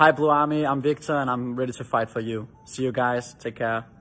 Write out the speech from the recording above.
Hi Blue Army, I'm Victor and I'm ready to fight for you. See you guys, take care.